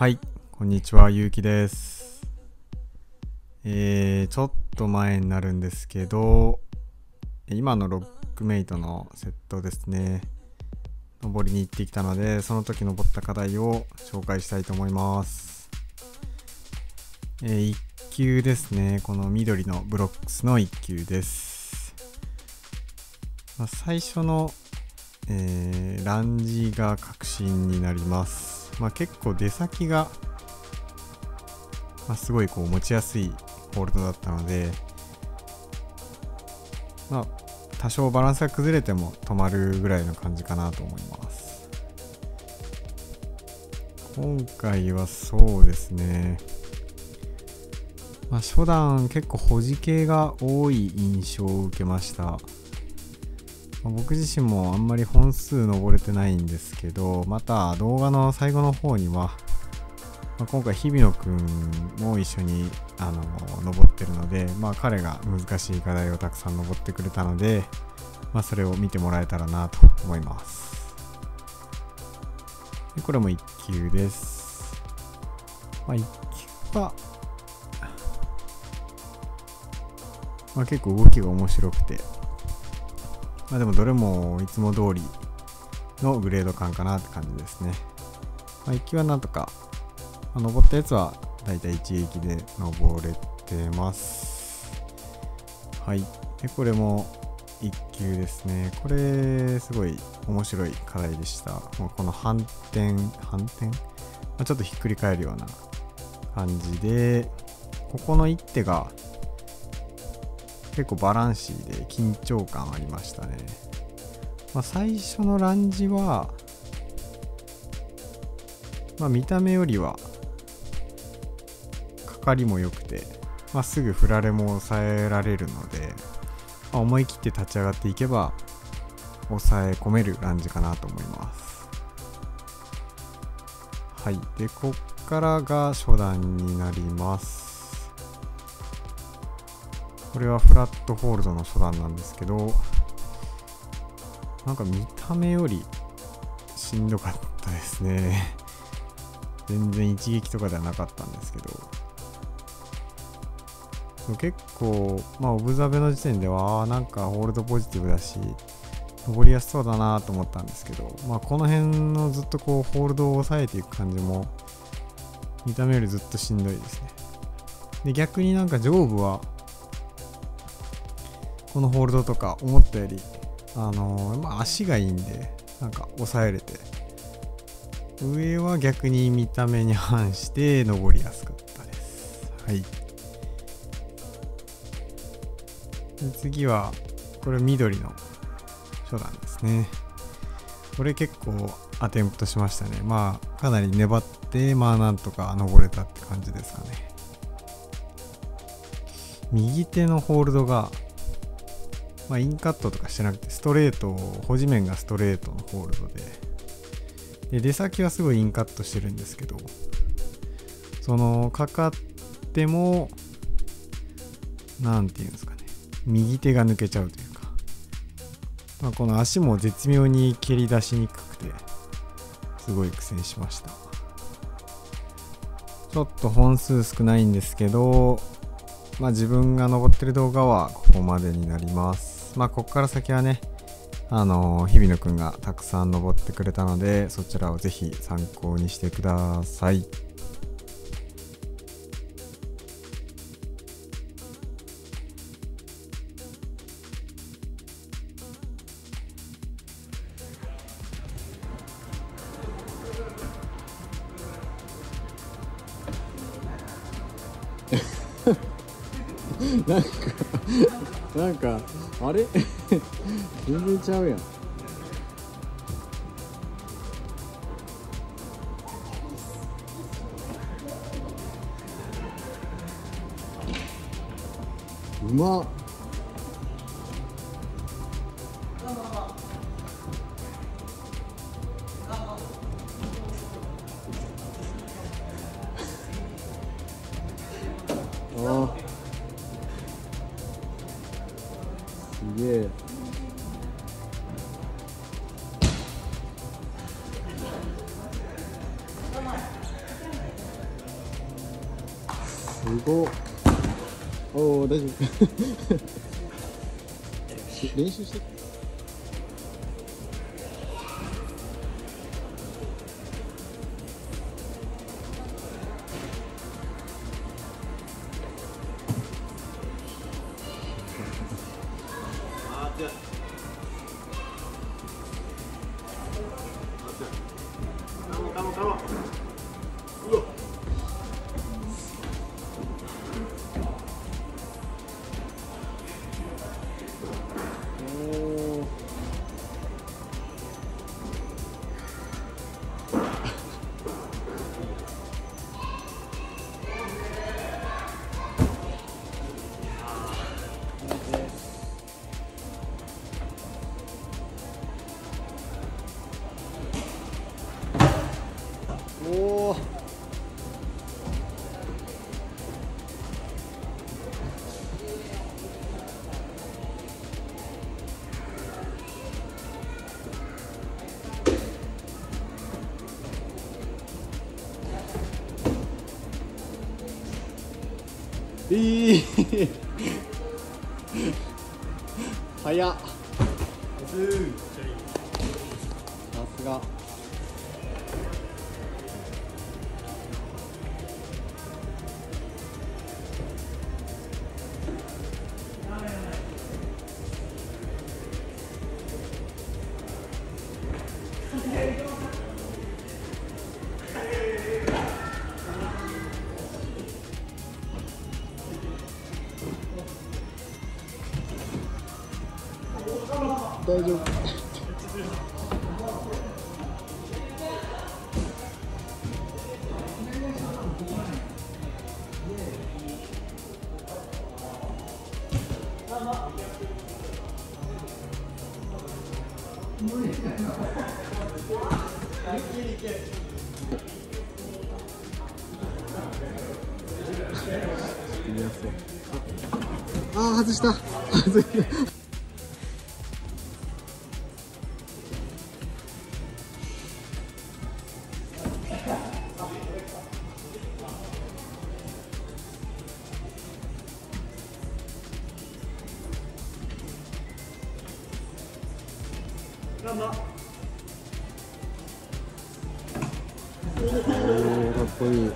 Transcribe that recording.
はい、こんにちは、ゆうきです。ちょっと前になるんですけど、今のロックメイトのセットですね、登りに行ってきたので、その時登った課題を紹介したいと思います。1級ですね、この緑のブロックスの1級です。最初のランジが確信になります。結構出先が、すごいこう持ちやすいホールドだったので、多少バランスが崩れても止まるぐらいの感じかなと思います。今回はそうですね、初段結構保持系が多い印象を受けました。僕自身もあんまり本数登れてないんですけど、また動画の最後の方には、今回日比野くんも一緒に登ってるので、彼が難しい課題をたくさん登ってくれたので、それを見てもらえたらなと思います。でこれも1級です。1級は、結構動きが面白くて、でもどれもいつも通りのグレード感かなって感じですね。1級はなんとか、登ったやつはだいたい1駅で登れてます。はい。で、これも1級ですね。これ、すごい面白い課題でした。もうこの反転、ちょっとひっくり返るような感じで、ここの一手が、結構バランシーで緊張感ありましたね。最初のランジは、見た目よりはかかりも良くて、すぐ振られも抑えられるので、思い切って立ち上がっていけば抑え込めるランジかなと思います。はい。でこっからが初段になります。これはフラットホールドの初段なんですけど、見た目よりしんどかったですね。全然一撃とかではなかったんですけど、結構、オブザベの時点ではホールドポジティブだし登りやすそうだなと思ったんですけど、この辺のずっとこうホールドを抑えていく感じも見た目よりずっとしんどいですね。で逆に上部はこのホールドとか思ったより、足がいいんで、抑えれて、上は逆に見た目に反して登りやすかったです。はい。で次は、これ緑の初段ですね。これ結構アテンプトしましたね。かなり粘って、なんとか登れたって感じですかね。右手のホールドが、インカットとかしてなくて、ストレート、保持面がストレートのホールドで、出先はすごいインカットしてるんですけど、かかっても、右手が抜けちゃうというか、この足も絶妙に蹴り出しにくくて、すごい苦戦しました。ちょっと本数少ないんですけど、自分が登ってる動画はここまでになります。ここから先はね、日比野くんがたくさん登ってくれたので、そちらをぜひ参考にしてください。なんかあれ全然ちゃうやん。うまっ。ああ。すげえ。ごっ。おお、大丈夫。練習して。早っ、さすが。大丈夫。ああ、外した。外した。おー、かっこいい。